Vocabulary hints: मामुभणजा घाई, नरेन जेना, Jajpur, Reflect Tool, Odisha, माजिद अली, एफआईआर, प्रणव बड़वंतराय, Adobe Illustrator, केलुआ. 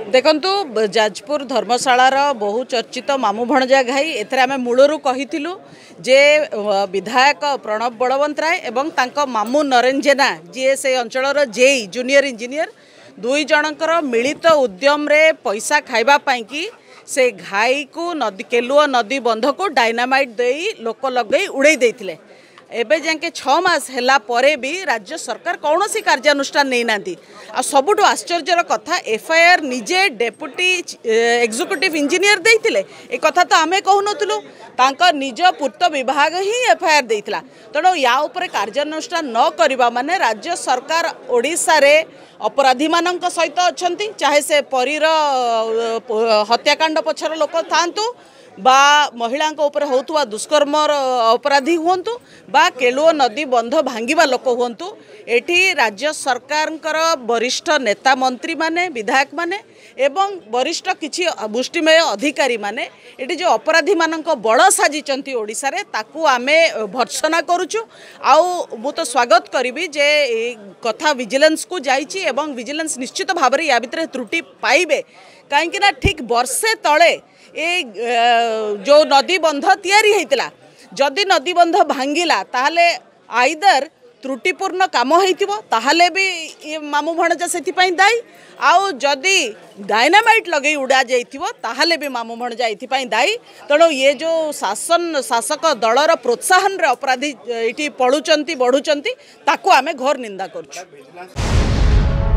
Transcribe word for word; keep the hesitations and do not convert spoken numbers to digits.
देखंतु जाजपुर धर्मशालार बहुचर्चित मामुभणजा घाई एथरे आमे मूलरू कहिथिलु जे विधायक प्रणव बड़वंतराय एवं तांको मामू नरेन जेना जी से अंचलर जेई जूनियर इंजीनियर दुई जणकर मिलित उद्यम रे पैसा खाइबा पाई कि से घाई को नदी केलुआ नदी बंध को डायनामाइट देई लोक लगे उड़े देथिले। एबे जाके छः मास हैला परे भी राज्य सरकार कौन सी कार्यानुष्ठान नहीं नांती। आ सबुठ आश्चर्यर कथा एफआईआर निजे डेपुटी एक्जिक्यूटिव इंजीनियर देइतिले ए कथा तो आमे कहनथुलु तांका निज पूर्त विभाग ही एफआईआर देइतिला। तेणु या उपरे कार्यानुष्ठान न करबा माने राज्य सरकार ओडिसा रे अपराधी मानक सहित अछंती, चाहे से परीर हत्याकांड पछर लोक थांतु बा महिला उपर होतुवा दुष्कर्म अपराधी हुंतु बा केलुओ नदी बंध भांगीबा लोक हुंतु, एठी राज्य सरकारंकर वरिष्ठ नेता मंत्री माने विधायक माने एवं वरिष्ठ किछि बुष्टिमय अधिकारी माने एठी जो अपराधी मानक बड़ साजिचंती ओडिसा रे ताकू आमे भर्त्सना करूछु। आउ मु तो स्वागत करिबी जे कथा विजिलेंस को जाईछि एवं विजिलेंस निश्चित भाव में या भितर त्रुटि पाइबे, कहीं ना ठीक बर्षे तले ए जो नदी बंध तैयारी होता जदि नदी बंध भांगिला ताहले आइदर त्रुटिपूर्ण काम होइथिबो ताहले भी मामुभणजा सेथिपाई दायी, आउ जदि डायनामाइट लगे उड़ा जाइथिबो ताहले भी मामुभणजा एथिपाई दायी। तेणु ये जो शासन शासक दलर प्रोत्साहन रे अपराधी एठी पळुचंती बढ़ुचंती ताकू आमे घोर निंदा करछु।